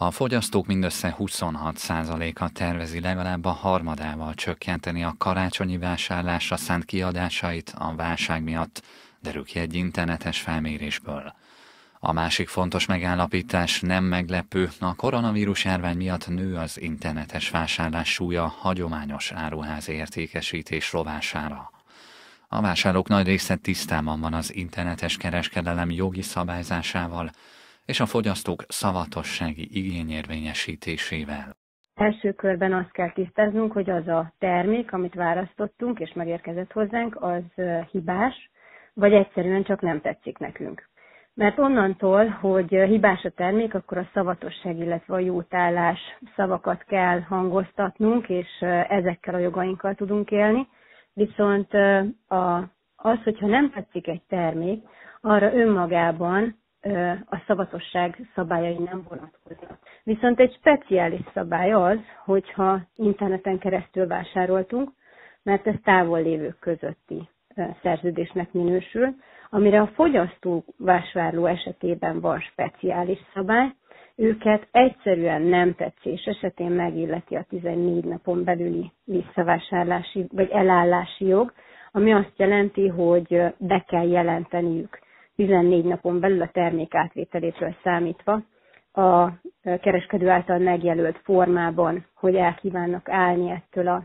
A fogyasztók mindössze 26%-a tervezi legalább a harmadával csökkenteni a karácsonyi vásárlásra szánt kiadásait a válság miatt, derül ki egy internetes felmérésből. A másik fontos megállapítás nem meglepő, a koronavírus járvány miatt nő az internetes vásárlás súlya hagyományos áruházi értékesítés rovására. A vásárlók nagy része tisztában van az internetes kereskedelem jogi szabályzásával és a fogyasztók szavatossági igényérvényesítésével. Első körben azt kell tisztáznunk, hogy az a termék, amit választottunk és megérkezett hozzánk, az hibás, vagy egyszerűen csak nem tetszik nekünk. Mert onnantól, hogy hibás a termék, akkor a szavatosság, illetve a jótállás szavakat kell hangoztatnunk, és ezekkel a jogainkkal tudunk élni. Viszont az, hogyha nem tetszik egy termék, arra önmagában a szavatosság szabályai nem vonatkoznak. Viszont egy speciális szabály az, hogyha interneten keresztül vásároltunk, mert ez távol lévők közötti szerződésnek minősül, amire a fogyasztó vásárló esetében van speciális szabály, őket egyszerűen nem tetszés esetén megilleti a 14 napon belüli visszavásárlási vagy elállási jog, ami azt jelenti, hogy be kell jelenteniük 14 napon belül a termék átvételétől számítva a kereskedő által megjelölt formában, hogy el kívánnak állni ettől a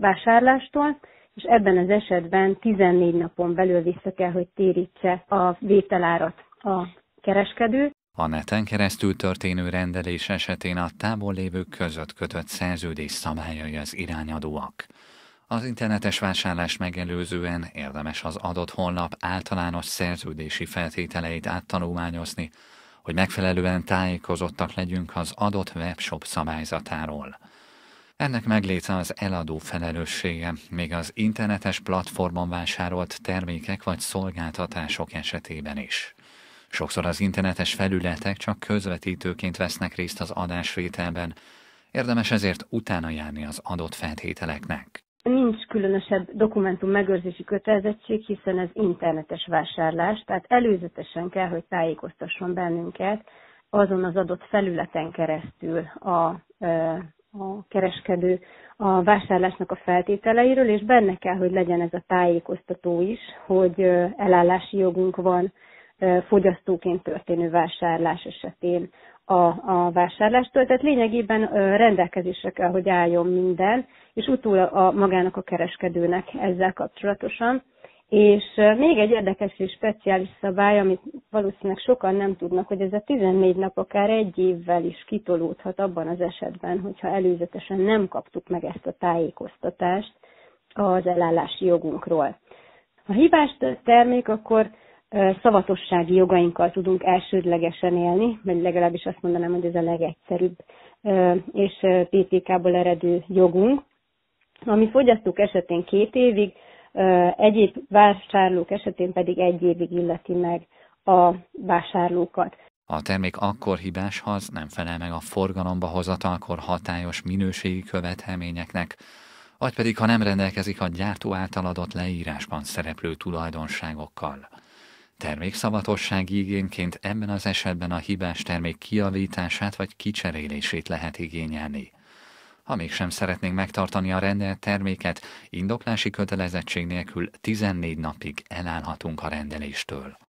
vásárlástól, és ebben az esetben 14 napon belül vissza kell, hogy térítse a vételárat a kereskedő. A neten keresztül történő rendelés esetén a távol lévők között kötött szerződés szabályai az irányadóak. Az internetes vásárlást megelőzően érdemes az adott honlap általános szerződési feltételeit áttanulmányozni, hogy megfelelően tájékozottak legyünk az adott webshop szabályzatáról. Ennek megléte az eladó felelőssége, még az internetes platformon vásárolt termékek vagy szolgáltatások esetében is. Sokszor az internetes felületek csak közvetítőként vesznek részt az adásvételben, érdemes ezért utána járni az adott feltételeknek. Nincs különösebb dokumentum megőrzési kötelezettség, hiszen ez internetes vásárlás, tehát előzetesen kell, hogy tájékoztasson bennünket azon az adott felületen keresztül a kereskedő a vásárlásnak a feltételeiről, és benne kell, hogy legyen ez a tájékoztató is, hogy elállási jogunk van fogyasztóként történő vásárlás esetén a vásárlástól. Tehát lényegében rendelkezésre kell, hogy álljon minden, és utólag magának a kereskedőnek ezzel kapcsolatosan. És még egy érdekes és speciális szabály, amit valószínűleg sokan nem tudnak, hogy ez a 14 nap akár egy évvel is kitolódhat abban az esetben, hogyha előzetesen nem kaptuk meg ezt a tájékoztatást az elállási jogunkról. Ha hibás termék, akkor szavatossági jogainkkal tudunk elsődlegesen élni, vagy legalábbis azt mondanám, hogy ez a legegyszerűbb és PPK-ból eredő jogunk, ami fogyasztók esetén 2 évig, egyéb vásárlók esetén pedig 1 évig illeti meg a vásárlókat. A termék akkor hibás, ha az nem felel meg a forgalomba hozatalkor hatályos minőségi követelményeknek, vagy pedig ha nem rendelkezik a gyártó által adott leírásban szereplő tulajdonságokkal. Termékszavatossági igényként ebben az esetben a hibás termék kijavítását vagy kicserélését lehet igényelni. Ha mégsem szeretnénk megtartani a rendelt terméket, indoklási kötelezettség nélkül 14 napig elállhatunk a rendeléstől.